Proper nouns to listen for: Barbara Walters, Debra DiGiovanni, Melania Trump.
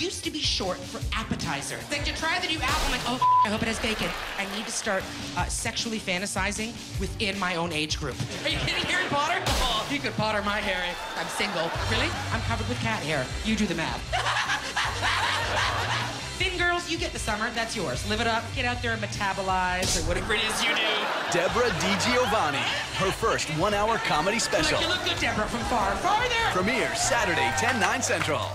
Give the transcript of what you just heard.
used to be short for appetizer. Like, to try the new album, like, oh, I hope it has bacon. I need to start sexually fantasizing within my own age group. Are you kidding, Harry Potter? Oh, you could Potter my Harry. I'm single. Really? I'm covered with cat hair. You do the math. Thin girls, you get the summer. That's yours. Live it up. Get out there and metabolize. Like, whatever it is you do. Debra DiGiovanni, her first 1-hour comedy special. You look good, Debra, from far. Farther! Premieres Saturday, 10/9 Central.